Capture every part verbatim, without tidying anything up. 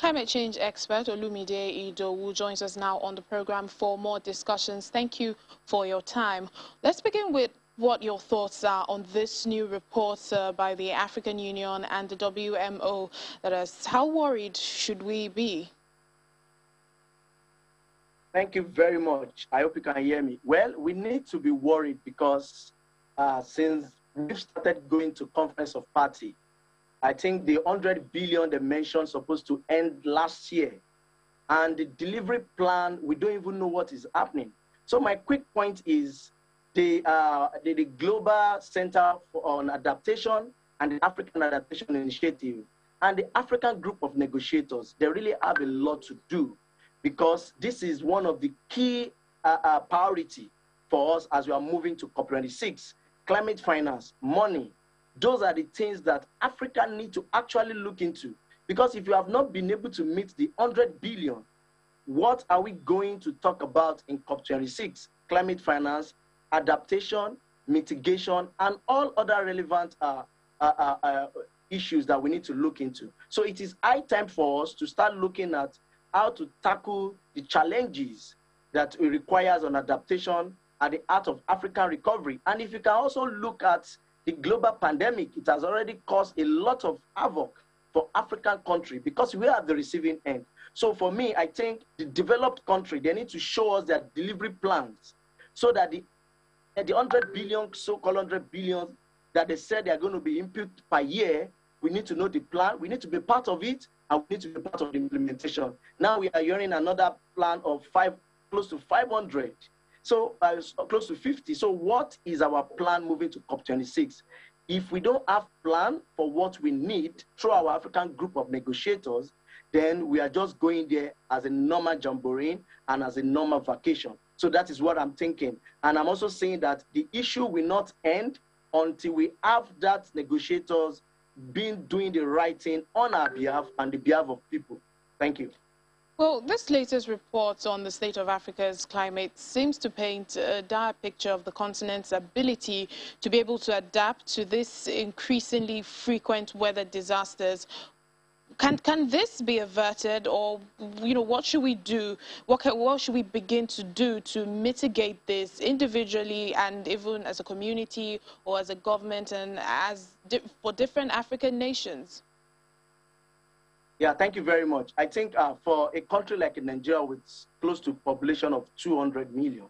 Climate change expert Olumide Idowu joins us now on the program for more discussions. Thank you for your time. Let's begin with what your thoughts are on this new report uh, by the African Union and the W M O. That is, how worried should we be? Thank you very much. I hope you can hear me. Well, we need to be worried because uh, since we've started going to Conference of Parties, I think the one hundred billion they mentioned supposed to end last year. And the delivery plan, we don't even know what is happening. So my quick point is the, uh, the, the Global Center for Adaptation and the African Adaptation Initiative and the African Group of Negotiators, they really have a lot to do because this is one of the key uh, uh, priority for us as we are moving to COP twenty-six. Climate finance, money, those are the things that Africa need to actually look into. Because if you have not been able to meet the one hundred billion, what are we going to talk about in COP twenty-six? Climate finance, adaptation, mitigation, and all other relevant uh, uh, uh, uh, issues that we need to look into. So it is high time for us to start looking at how to tackle the challenges that it requires on adaptation at the heart of African recovery. And if you can also look at the global pandemic, it has already caused a lot of havoc for African countries because we are at the receiving end. So for me, I think the developed country, they need to show us their delivery plans so that the, the one hundred billion, so-called one hundred billion that they said they are going to be input per year, we need to know the plan, we need to be part of it, and we need to be part of the implementation. Now we are hearing another plan of five, close to five hundred. So uh, close to fifty. So what is our plan moving to COP twenty-six? If we don't have a plan for what we need through our African group of negotiators, then we are just going there as a normal jamboree and as a normal vacation. So that is what I'm thinking. And I'm also saying that the issue will not end until we have that negotiators been doing the right thing on our behalf and the behalf of people. Thank you. Well, this latest report on the state of Africa's climate seems to paint a dire picture of the continent's ability to be able to adapt to these increasingly frequent weather disasters. Can, can this be averted, or, you know, what should we do? What, can, what should we begin to do to mitigate this individually and even as a community or as a government and as di- for different African nations? Yeah, thank you very much. I think uh, for a country like Nigeria with close to a population of two hundred million,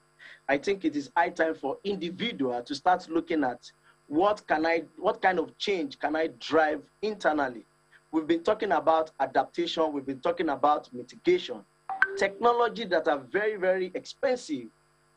I think it is high time for individuals to start looking at what can I, what kind of change can I drive internally. We've been talking about adaptation. We've been talking about mitigation. Technology that are very, very expensive.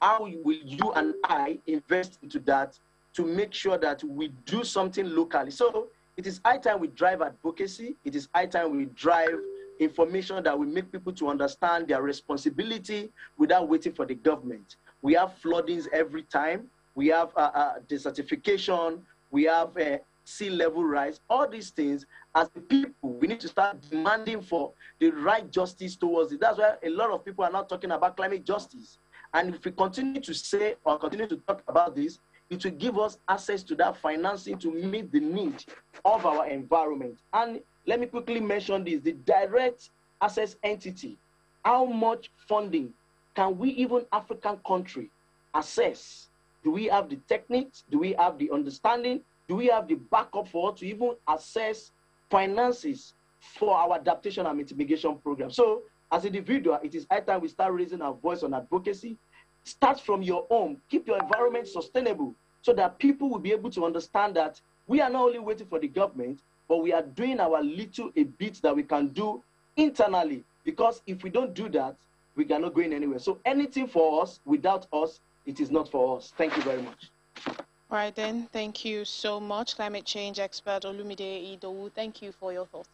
How will you and I invest into that to make sure that we do something locally? So it is high time we drive advocacy. It is high time we drive information that will make people to understand their responsibility without waiting for the government. We have floodings every time. We have uh, uh, desertification. We have uh, sea level rise. All these things, as people, we need to start demanding for the right justice towards it. That's why a lot of people are now talking about climate justice. And if we continue to say or continue to talk about this, it will give us access to that financing to meet the need of our environment. And let me quickly mention this, the direct access entity. How much funding can we, even African country, access? Do we have the techniques? Do we have the understanding? Do we have the backup for to even access finances for our adaptation and mitigation program? So as an individual, it is high time we start raising our voice on advocacy. Start from your home. Keep your environment sustainable so that people will be able to understand that we are not only waiting for the government, but we are doing our little a bit that we can do internally. Because if we don't do that, we are not going anywhere. So anything for us, without us, it is not for us. Thank you very much. All right, then. Thank you so much, climate change expert Olumide Idowu. Thank you for your thoughts.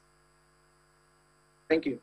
Thank you.